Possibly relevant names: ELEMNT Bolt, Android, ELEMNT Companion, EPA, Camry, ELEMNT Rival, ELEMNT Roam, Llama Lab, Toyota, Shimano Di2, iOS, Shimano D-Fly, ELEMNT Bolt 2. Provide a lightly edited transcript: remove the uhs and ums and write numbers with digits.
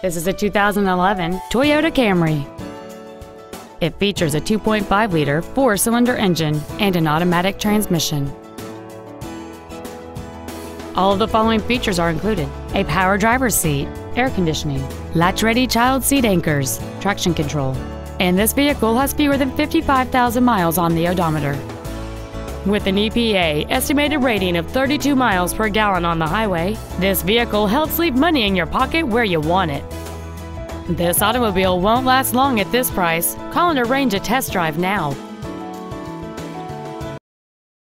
This is a 2011 Toyota Camry. It features a 2.5-liter four-cylinder engine and an automatic transmission. All of the following features are included: a power driver's seat, air conditioning, latch-ready child seat anchors, traction control, and this vehicle has fewer than 55,000 miles on the odometer. With an EPA estimated rating of 32 miles per gallon on the highway, this vehicle helps leave money in your pocket where you want it. This automobile won't last long at this price. Call and arrange a test drive now.